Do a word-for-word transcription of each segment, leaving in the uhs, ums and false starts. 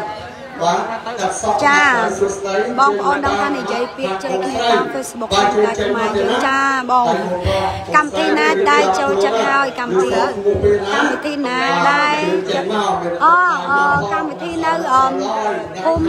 lỡ cha bong on đăng anh đi chơi chơi Facebook lại mà cha bong cầm tin na đai cho chặt hao cầm gì á cầm tin na đai ờ ờ cầm tin na ôm ôm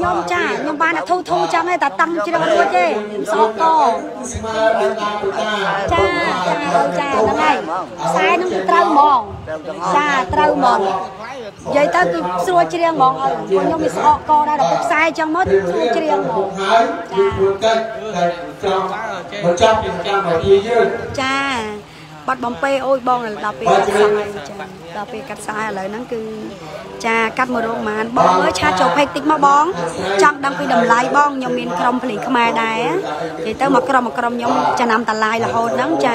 nhom cha nhom ba là thu thu cha nghe ta tăng chứ đâu luôn chứ so to cha cha cha năm nay sai nó trâu mòn cha trâu mòn vậy ta cứ xua chia riêng mòn ở con nhom bị so co ra là cục sai trong mất xua chia riêng mòn cha bắt bóng pe ôi bong là đào pe cắt sai đào pe cắt sai là nó cứ cha cắt một ruộng mà bong mới cha chụp hay tích mà bong trong đăng phi đầm lái bong nhom miền crom phình khmer đài á thì tới mà crom mà crom nhom cha nằm tạt lái là hồn nắng cha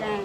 chàng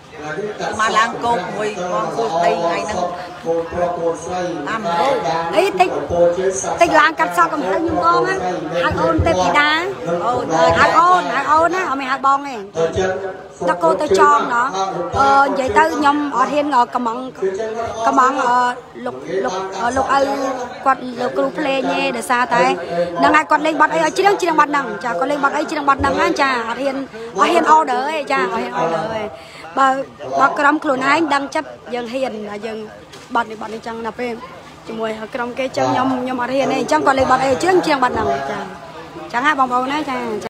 mà lang cô mùi con cô tây ngày nắng ấy tây tây lang cắt sao cầm hai nhung con á hạt ôn tây bị đá hạt ôn hạt ôn á ở mày hạt bong này ta cô tây tròn đó vậy tây nhom ở thiên ngọ cầm măng cầm măng lục lục lục ơi quạt lục lục play nhé để xa tay nằng ai quạt lên bật ấy chỉ đang chỉ đang bật nằng cha quạt lên bật ấy chỉ đang bật nằng á cha ở thiên ở thiên order ấy cha ở thiên order bà bà cầm khôn hai đang chấp dân hiền là dân bật này bật này chẳng nạp em chỉ mùi cầm cái chân nhom nhom ở hiền này chẳng còn lại bật ấy chứ chẳng bật nào chẳng ai bằng bầu này chẳng